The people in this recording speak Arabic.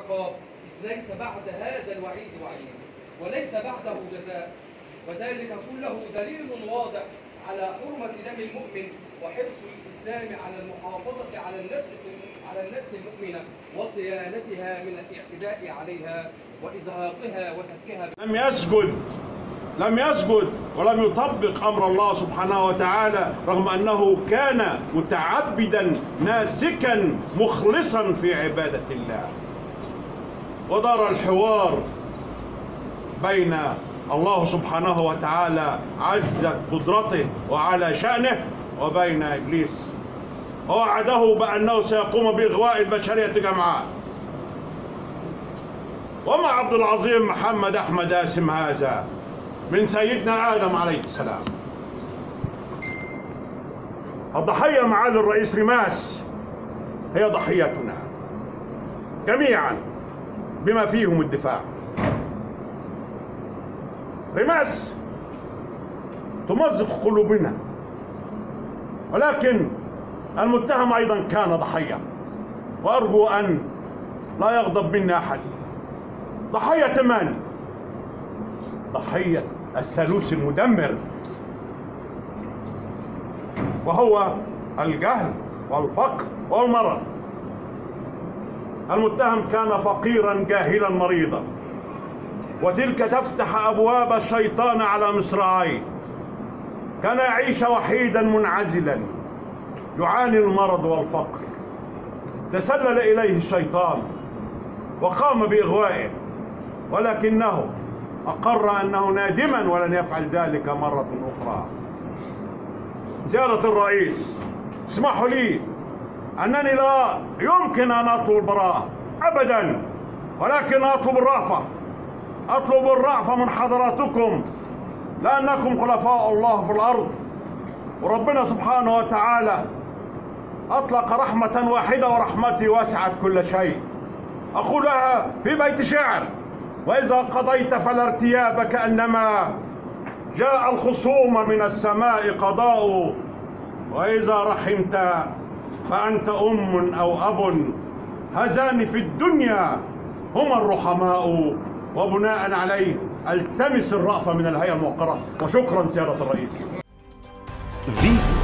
العقاب، إذ ليس بعد هذا الوعيد وعيد وليس بعده جزاء، وذلك كله دليل واضح على حرمة دم المؤمن وحرص الإسلام على المحافظة على النفس المؤمنة وصيانتها من الاعتداء عليها وإزهاقها وسفكها. لم يسجد ولم يطبق أمر الله سبحانه وتعالى، رغم أنه كان متعبدا ناسكا مخلصا في عبادة الله. ودار الحوار بين الله سبحانه وتعالى عز قدرته وعلى شأنه وبين إبليس، ووعده بأنه سيقوم بإغواء البشرية جمعاء. وما عبد العظيم محمد أحمد قاسم هذا من سيدنا آدم عليه السلام. الضحية معالي الرئيس ريماس هي ضحيتنا جميعا بما فيهم الدفاع. ريماس تمزق قلوبنا، ولكن المتهم أيضا كان ضحية، وأرجو أن لا يغضب منا أحد. ضحية من؟ ضحية الثالوث المدمر، وهو الجهل والفقر والمرض. المتهم كان فقيرا جاهلا مريضا، وتلك تفتح أبواب الشيطان على مصراعيه. كان يعيش وحيدا منعزلا يعاني المرض والفقر، تسلل إليه الشيطان وقام بإغوائه، ولكنه أقر أنه نادما ولن يفعل ذلك مرة أخرى. زيارة الرئيس، اسمحوا لي أنني لا يمكن أن أطلب البراءة أبدا، ولكن أطلب الرأفة من حضراتكم، لأنكم خلفاء الله في الأرض، وربنا سبحانه وتعالى أطلق رحمة واحدة ورحمتي وسعت كل شيء. أقولها في بيت شعر: وإذا قضيت فلا ارتياب، كأنما جاء الخصوم من السماء قضاء، وإذا رحمت فأنت أم أو أب. هذان في الدنيا هما الرحماء، وبناء عليه التمس الرأفة من الهيئة الموقرة. وشكرا سيادة الرئيس.